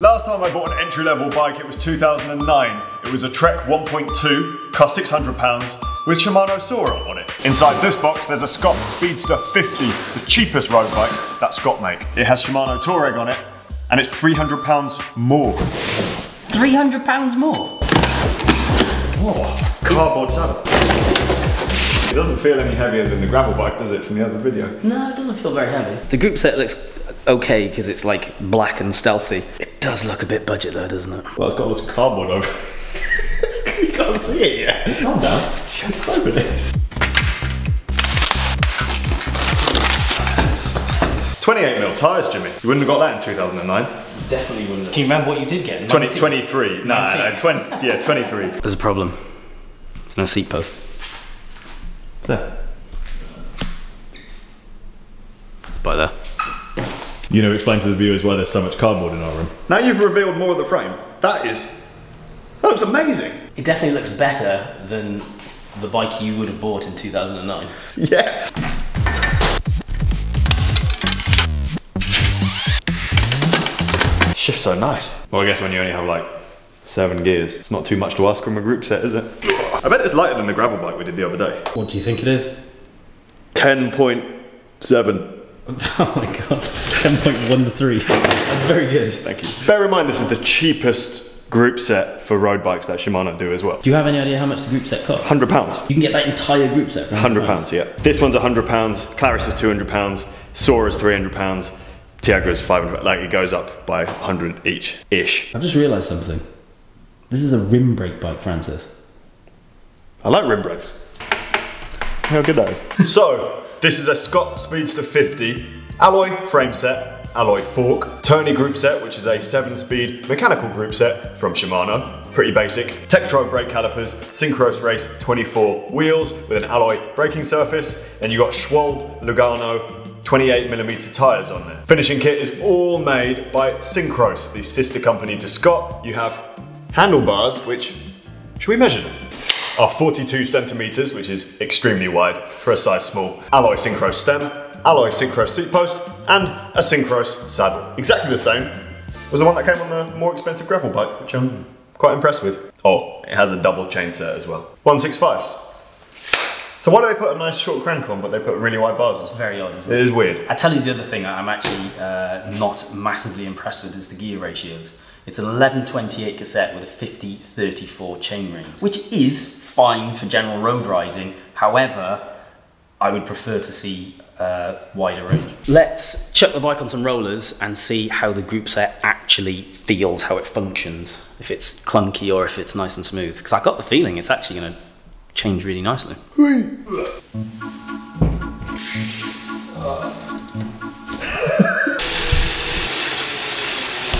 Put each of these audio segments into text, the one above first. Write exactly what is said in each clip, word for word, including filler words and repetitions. Last time I bought an entry-level bike, it was two thousand nine. It was a Trek one point two, cost six hundred pounds, with Shimano Sora on it. Inside this box, there's a Scott Speedster fifty, the cheapest road bike that Scott make. It has Shimano Touareg on it, and it's three hundred pounds more. three hundred pounds more? Whoa, cardboard saddle. It doesn't feel any heavier than the gravel bike, does it, from the other video? No, it doesn't feel very heavy. The group set looks okay, because it's like black and stealthy. It does look a bit budget though, doesn't it? Well, it's got all this cardboard over it. You can't see it yet. Calm down. Shut up over this. twenty-eight mil tyres, Jimmy. You wouldn't have got that in two thousand nine. Definitely wouldn't have. Can you remember what you did get? twenty, twenty-three. Nah, no, no, twenty, yeah, twenty-three. There's a problem. There's no seat post. There. It's by there. You know, explain to the viewers why there's so much cardboard in our room. Now you've revealed more of the frame. That is, that looks amazing. It definitely looks better than the bike you would have bought in two thousand nine. Yeah. Shifts so nice. Well, I guess when you only have like seven gears, it's not too much to ask from a group set, is it? I bet it's lighter than the gravel bike we did the other day. What do you think it is? ten point seven. Oh my god, ten point one three. That's very good. Thank you. Bear in mind, this is the cheapest group set for road bikes that Shimano do as well. Do you have any idea how much the group set costs? one hundred pounds. You can get that entire group set for one hundred pounds, yeah. This one's one hundred pounds, Claris is two hundred pounds, Sora's three hundred pounds, Tiagra's five hundred pounds. Like, it goes up by one hundred each-ish. I've just realised something. This is a rim brake bike, Francis. I like rim brakes. How good that is. So, this is a Scott Speedster fifty, alloy frame set, alloy fork, Tourney group set, which is a seven speed mechanical group set from Shimano, pretty basic, Tektro brake calipers, Syncros race twenty-four wheels with an alloy braking surface, and you got Schwalbe Lugano twenty-eight millimeter tyres on there. Finishing kit is all made by Syncros, the sister company to Scott. You have handlebars, which, should we measure them? Are forty-two centimeters, which is extremely wide for a size small, alloy Syncros stem, alloy Syncros seat post, and a Syncros saddle. Exactly the same as the one that came on the more expensive gravel bike, which I'm quite impressed with. Oh, it has a double chainset as well. one sixty-fives. So why do they put a nice short crank on, but they put really wide bars on? It's very odd, isn't it? It is weird. I tell you the other thing I'm actually uh, not massively impressed with is the gear ratios. It's an eleven twenty-eight cassette with a fifty thirty-four chain rings, which is fine for general road riding. However, I would prefer to see uh, wider range. Let's chuck the bike on some rollers and see how the group set actually feels, how it functions, if it's clunky or if it's nice and smooth. Because I got the feeling it's actually going to change really nicely.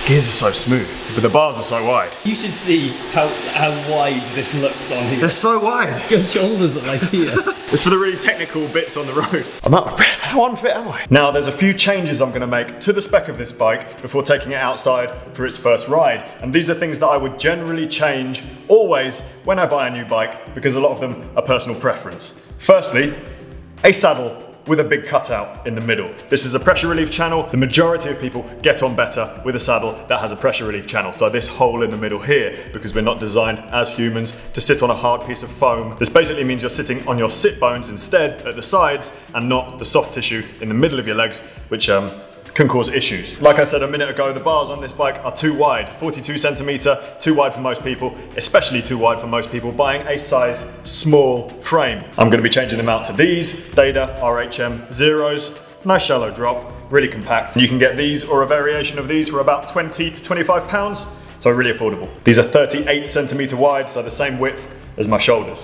Gears are so smooth, but the bars are so wide. You should see how, how wide this looks on here. They're so wide. Your shoulders are like here. It's for the really technical bits on the road. I'm out of breath. How unfit am I? Now, there's a few changes I'm going to make to the spec of this bike before taking it outside for its first ride. And these are things that I would generally change always when I buy a new bike, because a lot of them are personal preference. Firstly, a saddle with a big cutout in the middle. This is a pressure relief channel. The majority of people get on better with a saddle that has a pressure relief channel. So this hole in the middle here, because we're not designed as humans to sit on a hard piece of foam. This basically means you're sitting on your sit bones instead at the sides and not the soft tissue in the middle of your legs, which um, can cause issues. Like I said a minute ago, the bars on this bike are too wide, forty-two centimeter, too wide for most people, especially too wide for most people buying a size small frame. I'm gonna be changing them out to these, Deda R H M Zeros, nice shallow drop, really compact. You can get these or a variation of these for about twenty to twenty-five pounds, so really affordable. These are thirty-eight centimeter wide, so the same width as my shoulders.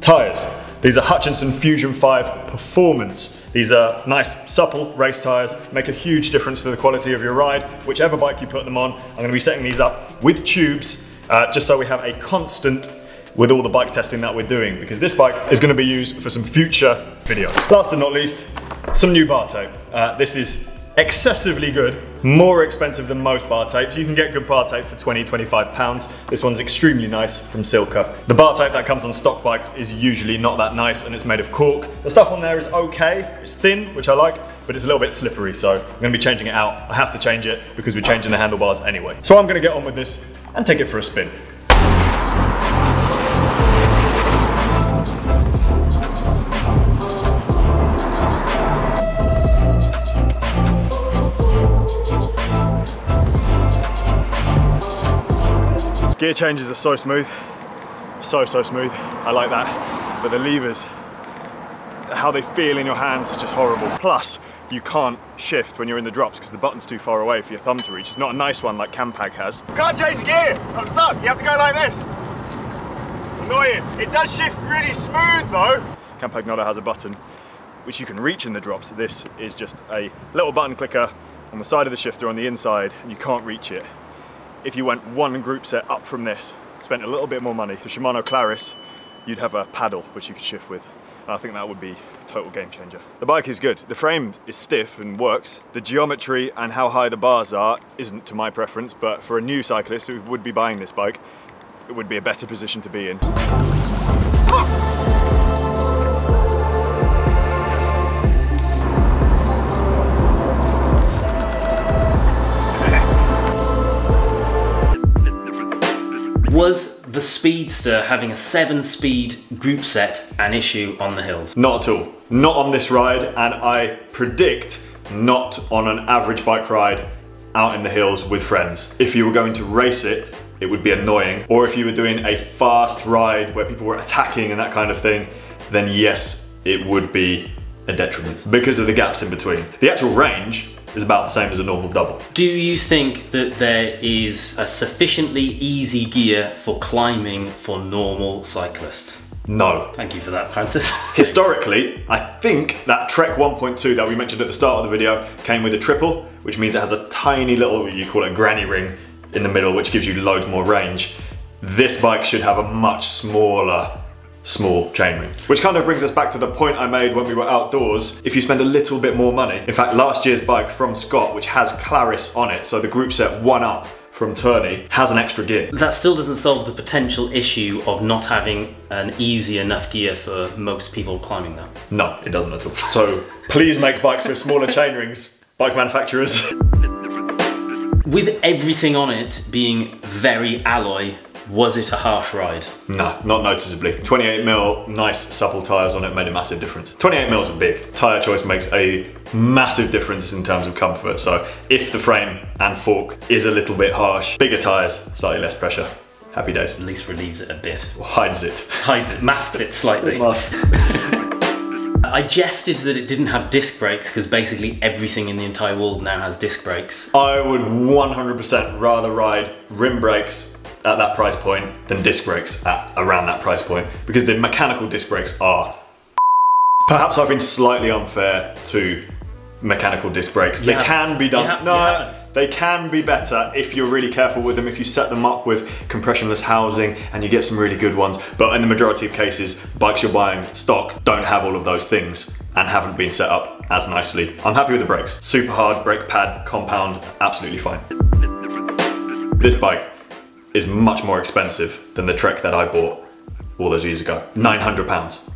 Tires, these are Hutchinson Fusion five Performance. These are nice, supple race tyres, make a huge difference to the quality of your ride. Whichever bike you put them on, I'm going to be setting these up with tubes, uh, just so we have a constant with all the bike testing that we're doing, because this bike is going to be used for some future videos. Last but not least, some new bar tape. Uh, this is excessively good, more expensive than most bar tapes. You can get good bar tape for twenty, twenty-five pounds. This one's extremely nice from Silka. The bar tape that comes on stock bikes is usually not that nice and it's made of cork. The stuff on there is okay. It's thin, which I like, but it's a little bit slippery, so I'm gonna be changing it out. I have to change it because we're changing the handlebars anyway. So I'm gonna get on with this and take it for a spin. Gear changes are so smooth, so, so smooth. I like that. But the levers, how they feel in your hands is just horrible. Plus, you can't shift when you're in the drops because the button's too far away for your thumb to reach. It's not a nice one like Campag has. You can't change gear. I'm stuck. You have to go like this. Annoying. It does shift really smooth though. Campag Nodder has a button which you can reach in the drops. This is just a little button clicker on the side of the shifter on the inside and you can't reach it. If you went one group set up from this, spent a little bit more money, the Shimano Claris, you'd have a paddle which you could shift with. And I think that would be a total game changer. The bike is good. The frame is stiff and works. The geometry and how high the bars are isn't to my preference, but for a new cyclist who would be buying this bike, it would be a better position to be in. Ah! Was the Speedster having a seven-speed group set an issue on the hills? Not at all. Not on this ride, and I predict not on an average bike ride out in the hills with friends. If you were going to race it, it would be annoying. Or if you were doing a fast ride where people were attacking and that kind of thing, then yes, it would be a detriment because of the gaps in between. The actual range is about the same as a normal double. Do you think that there is a sufficiently easy gear for climbing for normal cyclists? No. Thank you for that, Francis. Historically, I think that Trek one point two that we mentioned at the start of the video came with a triple, which means it has a tiny little, you call it a granny ring, in the middle, which gives you loads more range. This bike should have a much smaller small chainring. Which kind of brings us back to the point I made when we were outdoors. If you spend a little bit more money, in fact last year's bike from Scott, which has Claris on it, so the group set one up from Tourney, has an extra gear. That still doesn't solve the potential issue of not having an easy enough gear for most people climbing though. No, it doesn't at all. So please make bikes with smaller chainrings, bike manufacturers. With everything on it being very alloy, was it a harsh ride? No, not noticeably. twenty-eight mil, nice supple tyres on it made a massive difference. twenty-eight mils are big. Tyre choice makes a massive difference in terms of comfort. So if the frame and fork is a little bit harsh, bigger tyres, slightly less pressure. Happy days. At least relieves it a bit. Or hides it. Hides it, masks it slightly. Masks. I jested that it didn't have disc brakes because basically everything in the entire world now has disc brakes. I would one hundred percent rather ride rim brakes at that price point than disc brakes at around that price point because the mechanical disc brakes are perhaps I've been slightly unfair to mechanical disc brakes. You they haven't. Can be done. No, they can be better if you're really careful with them, if you set them up with compressionless housing and you get some really good ones. But in the majority of cases, bikes you're buying stock don't have all of those things and haven't been set up as nicely. I'm happy with the brakes. Super hard, brake pad, compound, absolutely fine. This bike is much more expensive than the Trek that I bought all those years ago. nine hundred pounds.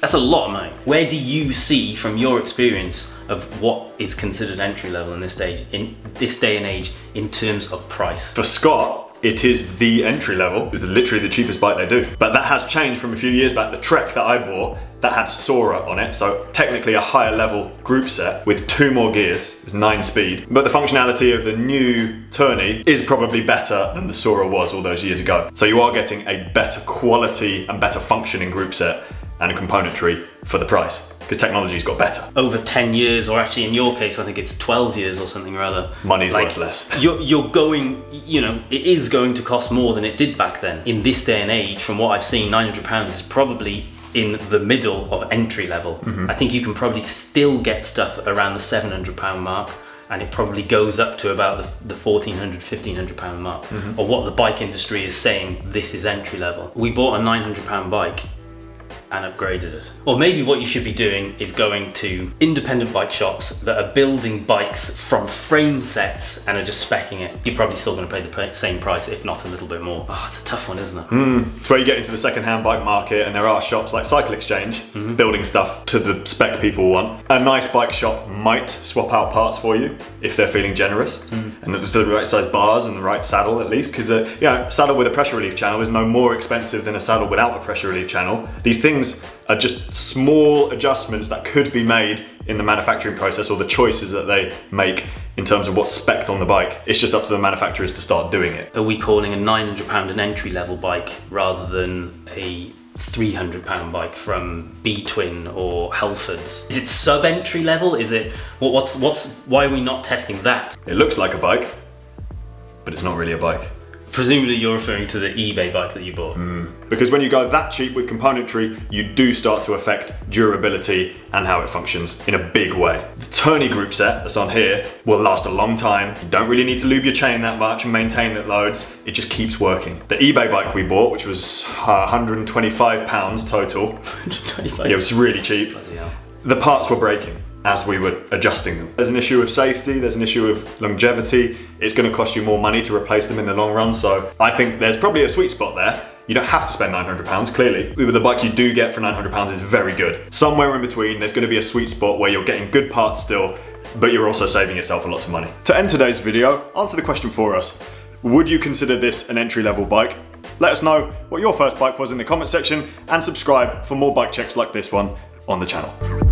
That's a lot of money. Where do you see, from your experience, of what is considered entry level in this day, in this day and age in terms of price? For Scott, it is the entry level. It's literally the cheapest bike they do. But that has changed from a few years back. The Trek that I bought, that had Sora on it, so technically a higher level group set with two more gears, it was nine speed. But the functionality of the new Tourney is probably better than the Sora was all those years ago. So you are getting a better quality and better functioning group set and a componentry for the price, because technology's got better. Over ten years, or actually in your case, I think it's twelve years or something rather. Money's like, worth less. You're, you're going, you know, it is going to cost more than it did back then. In this day and age, from what I've seen, nine hundred pounds is probably in the middle of entry level. Mm-hmm. I think you can probably still get stuff around the seven hundred pound mark, and it probably goes up to about the, the fourteen hundred, fifteen hundred pound mark, mm-hmm. or what the bike industry is saying, this is entry level. We bought a nine hundred pound bike and upgraded it. Or maybe what you should be doing is going to independent bike shops that are building bikes from frame sets and are just speccing it. You're probably still going to pay the same price, if not a little bit more. Oh, it's a tough one, isn't it? Mm. It's where you get into the second-hand bike market, and there are shops like Cycle Exchange mm-hmm. building stuff to the spec people want. A nice bike shop might swap out parts for you if they're feeling generous, mm. and it's the right size bars and the right saddle at least, because uh, you know, saddle with a pressure relief channel is no more expensive than a saddle without a pressure relief channel. These things are just small adjustments that could be made in the manufacturing process, or the choices that they make in terms of what's spec'd on the bike. It's just up to the manufacturers to start doing it. Are we calling a nine hundred pound an entry level bike rather than a three hundred pound bike from B-Twin or Halfords? Is it sub-entry level? Is it, well, what's, what's, why are we not testing that? It looks like a bike, but it's not really a bike. Presumably you're referring to the eBay bike that you bought. Mm. Because when you go that cheap with componentry, you do start to affect durability and how it functions in a big way. The Tourney group set that's on here will last a long time. You don't really need to lube your chain that much and maintain it loads. It just keeps working. The eBay bike we bought, which was one hundred twenty-five pounds total. one hundred twenty-five. Yeah, it was really cheap. Bloody hell. The parts were breaking as we were adjusting them. There's an issue of safety, there's an issue of longevity, it's gonna cost you more money to replace them in the long run, so I think there's probably a sweet spot there. You don't have to spend nine hundred pounds, clearly. The bike you do get for nine hundred pounds is very good. Somewhere in between, there's gonna be a sweet spot where you're getting good parts still, but you're also saving yourself a lot of money. To end today's video, answer the question for us. Would you consider this an entry-level bike? Let us know what your first bike was in the comment section, and subscribe for more bike checks like this one on the channel.